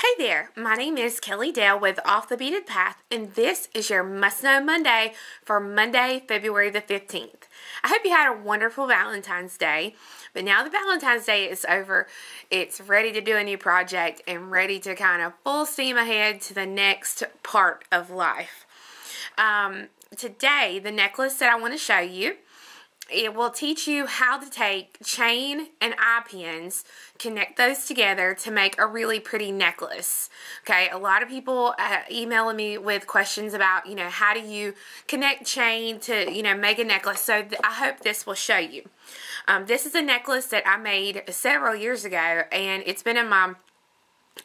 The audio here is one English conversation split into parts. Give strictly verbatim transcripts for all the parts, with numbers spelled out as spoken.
Hey there, my name is Kelly Dale with Off the Beaded Path, and this is your Must Know Monday for Monday, February the fifteenth. I hope you had a wonderful Valentine's Day, but now the Valentine's Day is over, it's ready to do a new project and ready to kind of full steam ahead to the next part of life. Um, today, the necklace that I want to show you, it will teach you how to take chain and eye pins, connect those together to make a really pretty necklace. Okay, a lot of people uh, emailing me with questions about, you know, how do you connect chain to, you know, make a necklace. So I hope this will show you. Um, this is a necklace that I made several years ago, and it's been in my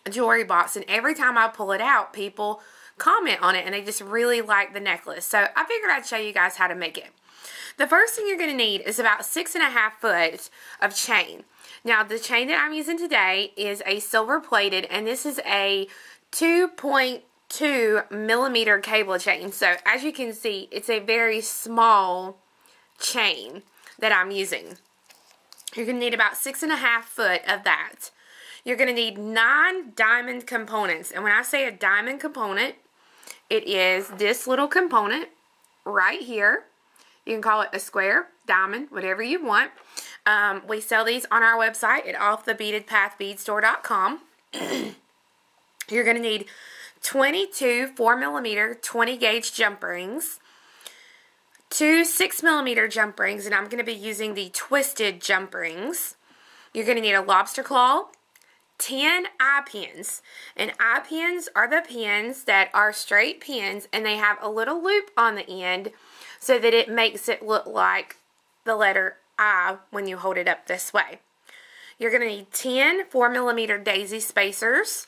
jewelry box. And every time I pull it out, people comment on it, and they just really like the necklace. So I figured I'd show you guys how to make it. The first thing you're going to need is about six and a half foot of chain. Now, the chain that I'm using today is a silver plated, and this is a two point two millimeter cable chain. So, as you can see, it's a very small chain that I'm using. You're going to need about six and a half foot of that. You're going to need nine diamond components. And when I say a diamond component, it is this little component right here. You can call it a square, diamond, whatever you want. Um, we sell these on our website at off the beaded path bead store dot com. You're going to need twenty-two four millimeter twenty gauge jump rings, two six millimeter jump rings, and I'm going to be using the twisted jump rings. You're going to need a lobster claw, ten eye pins. And eye pins are the pins that are straight pins, and they have a little loop on the end so that it makes it look like the letter I when you hold it up this way. You're going to need ten four millimeter daisy spacers,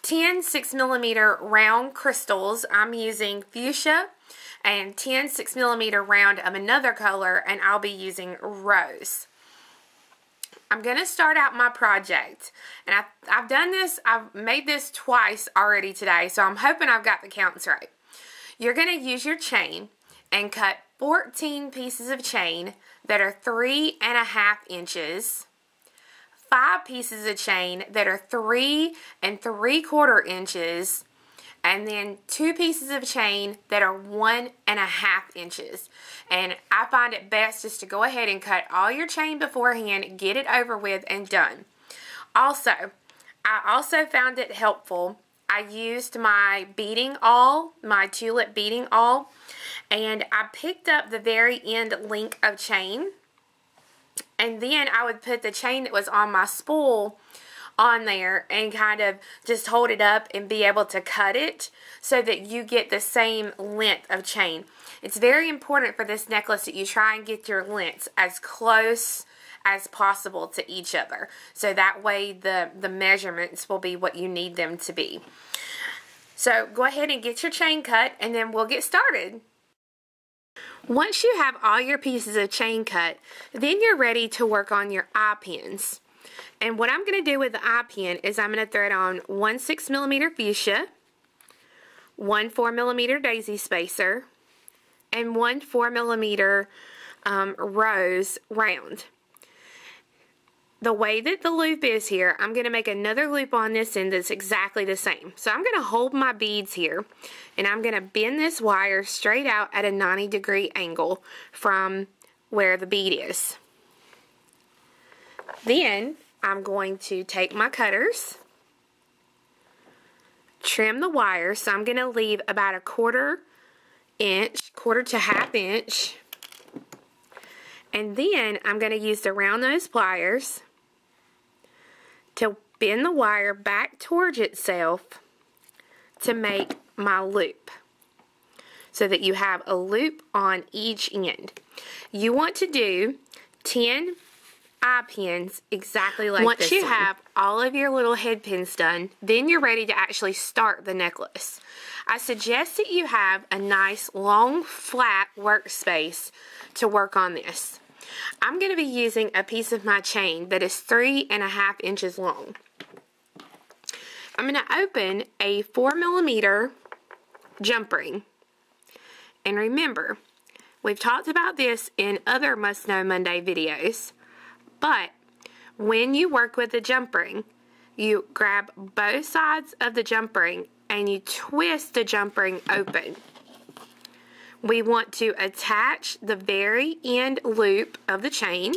ten six millimeter round crystals. I'm using fuchsia, and ten six millimeter round of another color, and I'll be using rose. I'm going to start out my project, and I've, I've done this, I've made this twice already today, so I'm hoping I've got the counts right. You're going to use your chain and cut fourteen pieces of chain that are three and a half inches, five pieces of chain that are three and three quarter inches, and then two pieces of chain that are one and a half inches. And I find it best just to go ahead and cut all your chain beforehand, get it over with and done. Also, I also found it helpful. I used my beading awl, my tulip beading awl, and I picked up the very end link of chain. And then I would put the chain that was on my spool on there and kind of just hold it up and be able to cut it so that you get the same length of chain. It's very important for this necklace that you try and get your lengths as close as possible to each other, so that way the the measurements will be what you need them to be. So go ahead and get your chain cut, and then we'll get started. Once you have all your pieces of chain cut, then you're ready to work on your eye pins. And what I'm going to do with the eye pin is I'm going to thread on one six millimeter fuchsia, one four millimeter daisy spacer, and one four millimeter um, rose round. The way that the loop is here, I'm going to make another loop on this end that's exactly the same. So I'm going to hold my beads here, and I'm going to bend this wire straight out at a ninety degree angle from where the bead is. Then I'm going to take my cutters, trim the wire, so I'm going to leave about a quarter inch, quarter to half inch, and then I'm going to use the round nose pliers to bend the wire back towards itself to make my loop, so that you have a loop on each end. You want to do ten eye pins exactly like this. Once you have all of your little head pins done, then you're ready to actually start the necklace. I suggest that you have a nice long flat workspace to work on this. I'm going to be using a piece of my chain that is three and a half inches long. I'm going to open a four millimeter jump ring. And remember, we've talked about this in other Must Know Monday videos, but when you work with a jump ring, you grab both sides of the jump ring and you twist the jump ring open. We want to attach the very end loop of the chain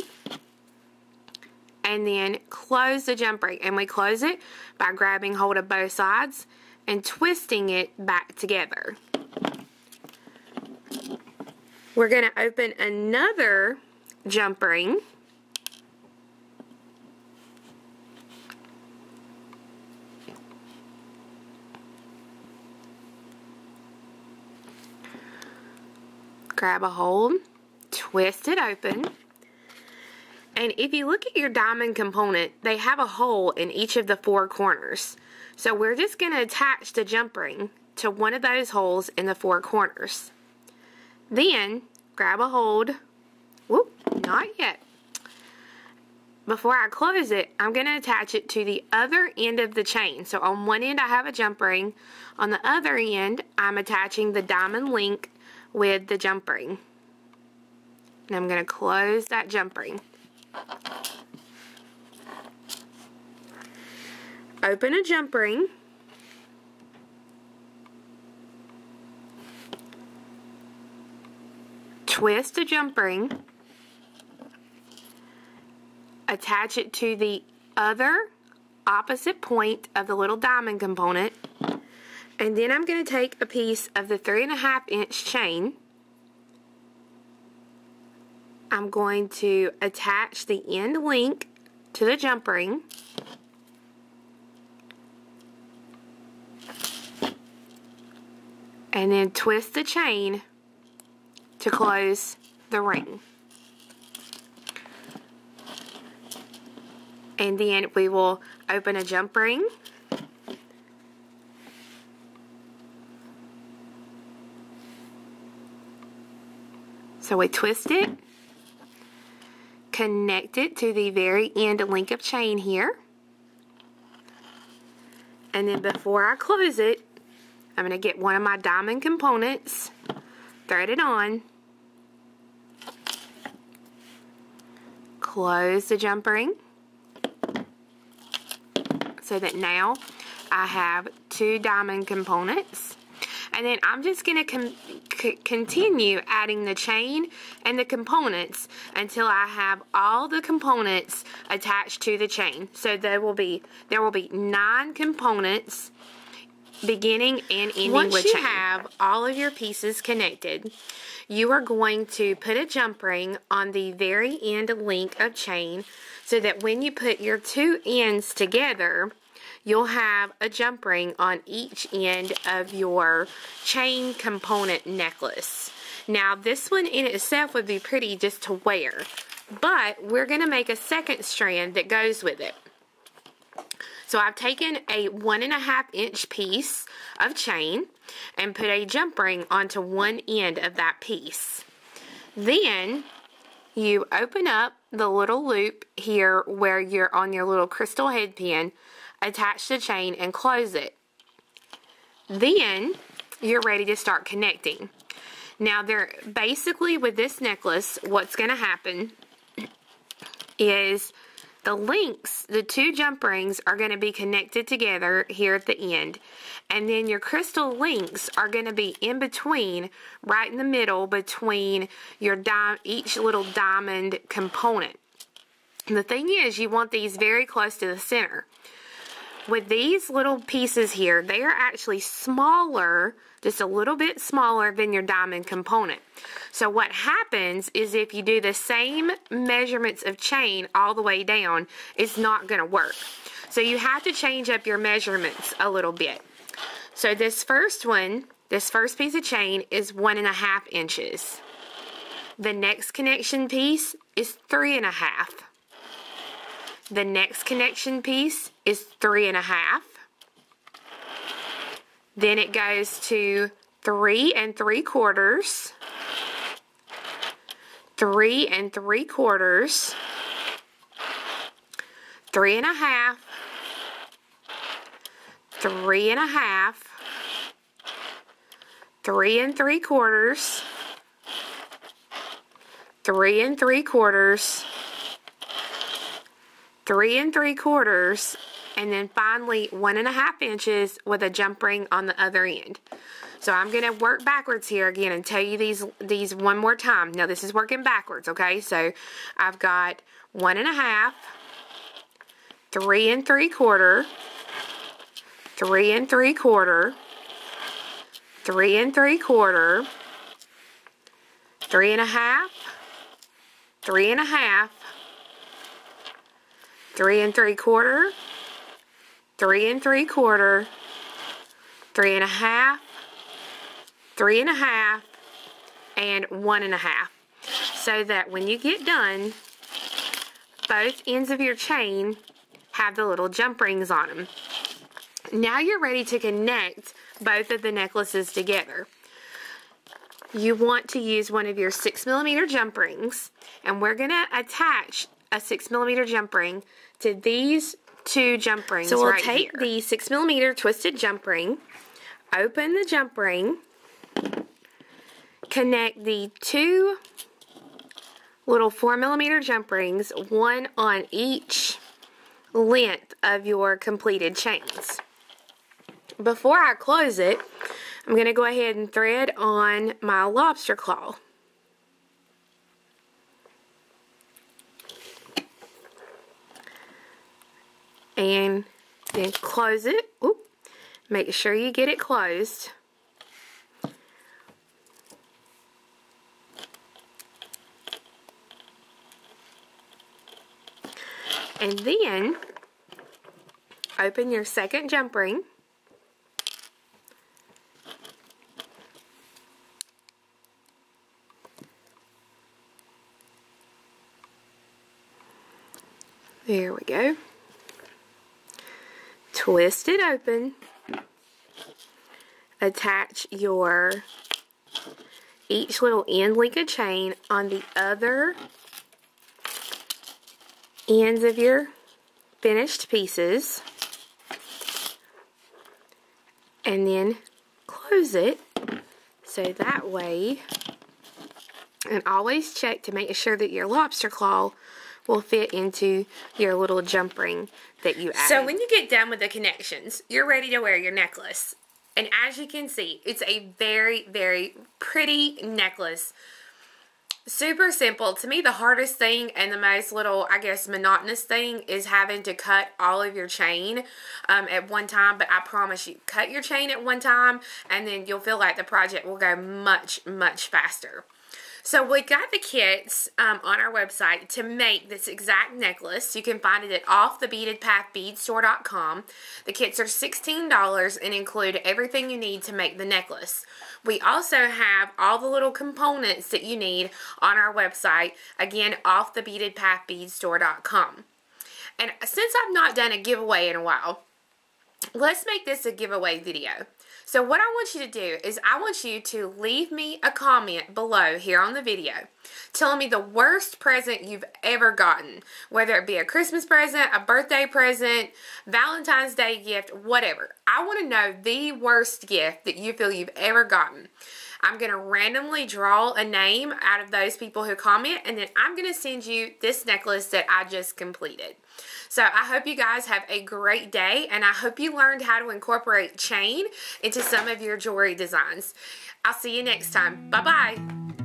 and then close the jump ring. And we close it by grabbing hold of both sides and twisting it back together. We're going to open another jump ring . Grab a hold, twist it open, and if you look at your diamond component, they have a hole in each of the four corners. So we're just going to attach the jump ring to one of those holes in the four corners. Then grab a hold, whoop, not yet. Before I close it, I'm going to attach it to the other end of the chain. So on one end I have a jump ring, on the other end I'm attaching the diamond link with the jump ring. And I'm going to close that jump ring. Open a jump ring. Twist the jump ring. Attach it to the other opposite point of the little diamond component. And then I'm going to take a piece of the three and a half inch chain. I'm going to attach the end link to the jump ring. And then twist the chain to close the ring. And then we will open a jump ring. So we twist it, connect it to the very end link of chain here, and then before I close it, I'm going to get one of my diamond components, thread it on, close the jump ring, so that now I have two diamond components. And then I'm just going to continue adding the chain and the components until I have all the components attached to the chain. So there will be there will be nine components beginning and ending with chain. Once you have all of your pieces connected, you are going to put a jump ring on the very end link of chain so that when you put your two ends together, you'll have a jump ring on each end of your chain component necklace. Now, this one in itself would be pretty just to wear, but we're going to make a second strand that goes with it. So I've taken a one and a half inch piece of chain and put a jump ring onto one end of that piece. Then you open up the little loop here where you're on your little crystal head pin, attach the chain and close it. Then you're ready to start connecting. Now, there basically with this necklace, what's going to happen is the links, the two jump rings, are going to be connected together here at the end, and then your crystal links are going to be in between, right in the middle between your di- each little diamond component. And the thing is, you want these very close to the center. With these little pieces here, they are actually smaller, just a little bit smaller than your diamond component. So what happens is if you do the same measurements of chain all the way down, it's not going to work. So you have to change up your measurements a little bit. So this first one, this first piece of chain is one and a half inches. The next connection piece is three and a half. The next connection piece is three and a half. Then it goes to three and three quarters, three and three quarters, three and a half, three and a half, three and three quarters, three and three quarters, three and three quarters, and then finally one and a half inches with a jump ring on the other end. So I'm going to work backwards here again and tell you these these one more time. Now this is working backwards, okay? So I've got one and a half, three and three quarter, three and three quarter, three and three quarter, three and a half, three and a half, three and three quarter, three and three quarter, three and a half, three and a half, and one and a half. So that when you get done, both ends of your chain have the little jump rings on them. Now you're ready to connect both of the necklaces together. You want to use one of your six millimeter jump rings, and we're gonna attach a six millimeter jump ring to these two jump rings right here. So we'll take the six millimeter twisted jump ring, open the jump ring, connect the two little four millimeter jump rings, one on each length of your completed chains. Before I close it, I'm going to go ahead and thread on my lobster claw. And then close it. Oop. Make sure you get it closed. And then open your second jump ring. There we go. Twist it open. Attach your each little end link of chain on the other ends of your finished pieces, and then close it so that way, and always check to make sure that your lobster claw will fit into your little jump ring that you added. So when you get done with the connections, you're ready to wear your necklace. And as you can see, it's a very, very pretty necklace. Super simple. To me, the hardest thing and the most little, I guess, monotonous thing is having to cut all of your chain um, at one time. But I promise you, cut your chain at one time and then you'll feel like the project will go much, much faster. So we got the kits um, on our website to make this exact necklace. You can find it at off the beaded path bead store dot com. The kits are sixteen dollars and include everything you need to make the necklace. We also have all the little components that you need on our website. Again, off the beaded path bead store dot com. And since I've not done a giveaway in a while, let's make this a giveaway video. So what I want you to do is I want you to leave me a comment below here on the video telling me the worst present you've ever gotten, whether it be a Christmas present, a birthday present, Valentine's Day gift, whatever. I want to know the worst gift that you feel you've ever gotten. I'm going to randomly draw a name out of those people who comment, and then I'm going to send you this necklace that I just completed. So I hope you guys have a great day, and I hope you learned how to incorporate chain into some of your jewelry designs. I'll see you next time. Bye-bye.